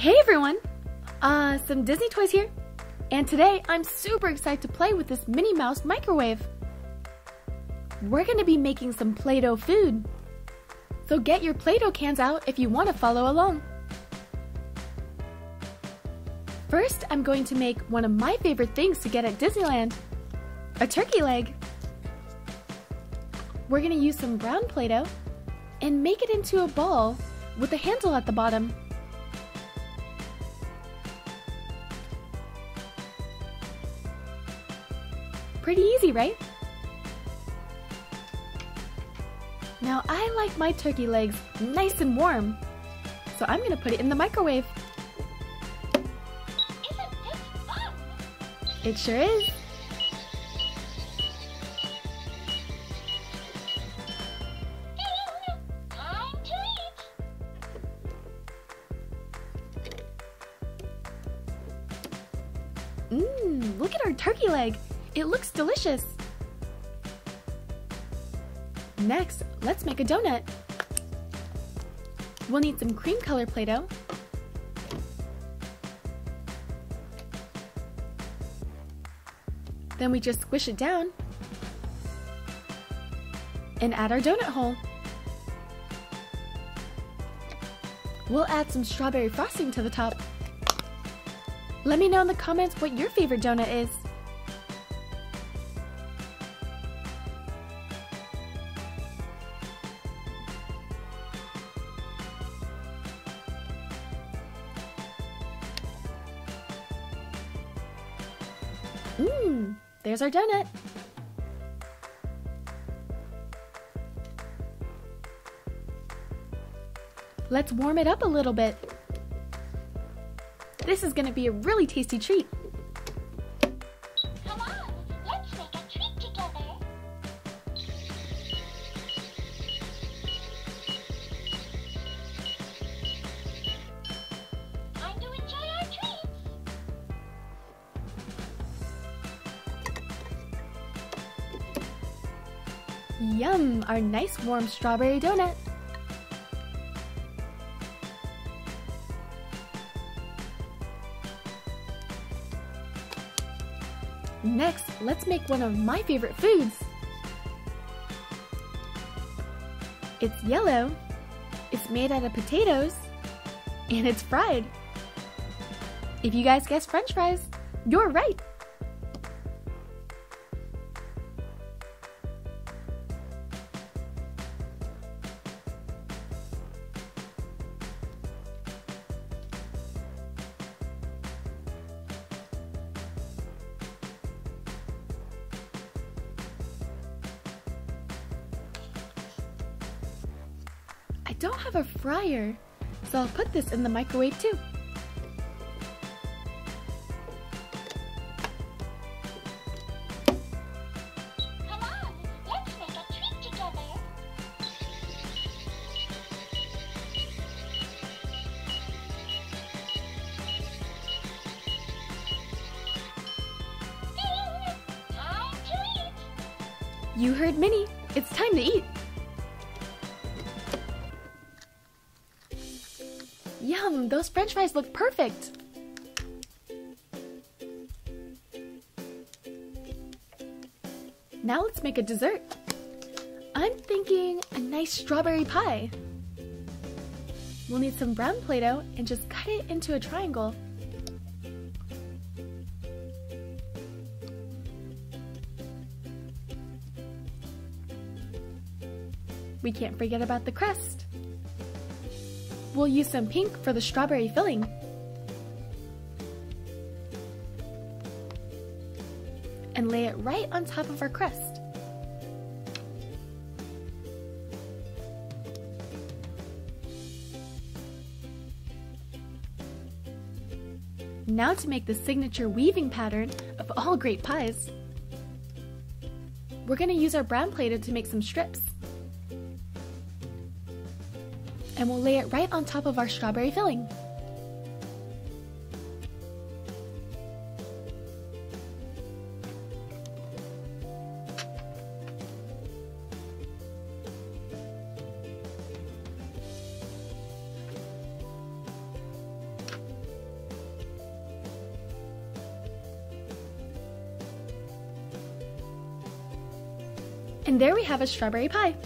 Hey everyone! Some Disney toys here, and today I'm super excited to play with this Minnie Mouse microwave. We're going to be making some Play-Doh food, so get your Play-Doh cans out if you want to follow along. First, I'm going to make one of my favorite things to get at Disneyland, a turkey leg. We're going to use some brown Play-Doh and make it into a ball with a handle at the bottom. Pretty easy, right? Now I like my turkey legs nice and warm, so I'm gonna put it in the microwave. Isn't this fun? It sure is. Time to eat. Look at our turkey leg. It looks delicious! Next, let's make a donut. We'll need some cream color Play-Doh, then we just squish it down and add our donut hole. We'll add some strawberry frosting to the top. Let me know in the comments what your favorite donut is. There's our donut. Let's warm it up a little bit. This is going to be a really tasty treat. Come on, let's make a treat together. Time to enjoy our treats. Yum! Our nice warm strawberry donut! Next, let's make one of my favorite foods! It's yellow, it's made out of potatoes, and it's fried! If you guys guessed French fries, you're right! I don't have a fryer, so I'll put this in the microwave too. Come on, let's make a treat together. Time to eat. You heard Minnie, it's time to eat. Yum! Those French fries look perfect! Now let's make a dessert. I'm thinking a nice strawberry pie. We'll need some brown Play-Doh and just cut it into a triangle. We can't forget about the crust. We'll use some pink for the strawberry filling. And lay it right on top of our crust. Now to make the signature weaving pattern of all great pies. We're going to use our brown Play-Doh to make some strips. And we'll lay it right on top of our strawberry filling. And there we have a strawberry pie.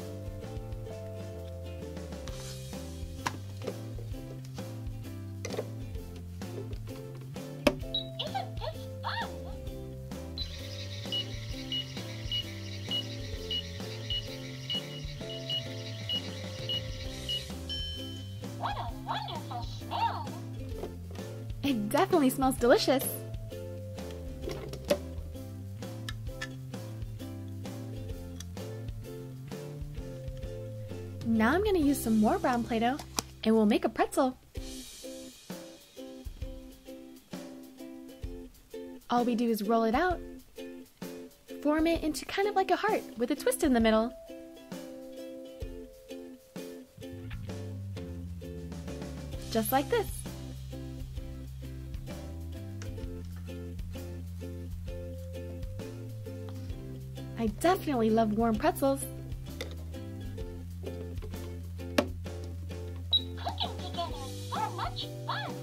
It definitely smells delicious. Now I'm going to use some more brown Play-Doh and we'll make a pretzel. All we do is roll it out, form it into kind of like a heart with a twist in the middle. Just like this. I definitely love warm pretzels. Cooking together is so much fun.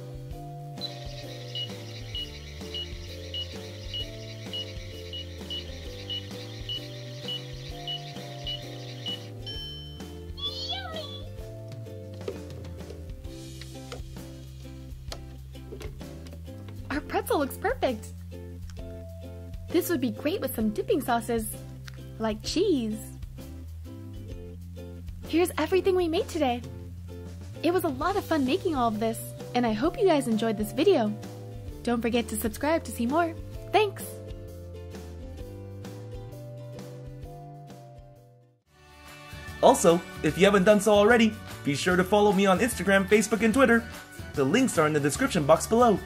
Yummy. Our pretzel looks perfect. This would be great with some dipping sauces. Like cheese. Here's everything we made today. It was a lot of fun making all of this, and I hope you guys enjoyed this video. Don't forget to subscribe to see more. Thanks! Also, if you haven't done so already, be sure to follow me on Instagram, Facebook, and Twitter. The links are in the description box below.